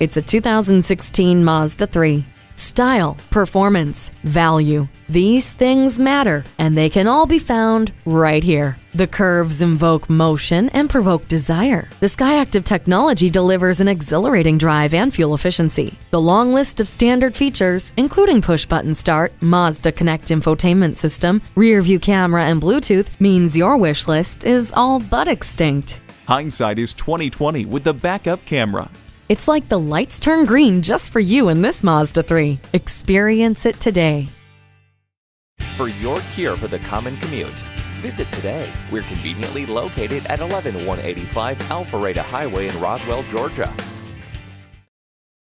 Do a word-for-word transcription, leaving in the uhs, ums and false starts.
It's a two thousand sixteen Mazda three. Style, performance, value. These things matter, and they can all be found right here. The curves invoke motion and provoke desire. The Skyactiv technology delivers an exhilarating drive and fuel efficiency. The long list of standard features, including push-button start, Mazda Connect infotainment system, rear-view camera, and Bluetooth, means your wish list is all but extinct. Hindsight is twenty twenty with the backup camera. It's like the lights turn green just for you in this Mazda three. Experience it today. For your cure for the common commute, visit today. We're conveniently located at eleven one eighty-five Alpharetta Highway in Roswell, Georgia.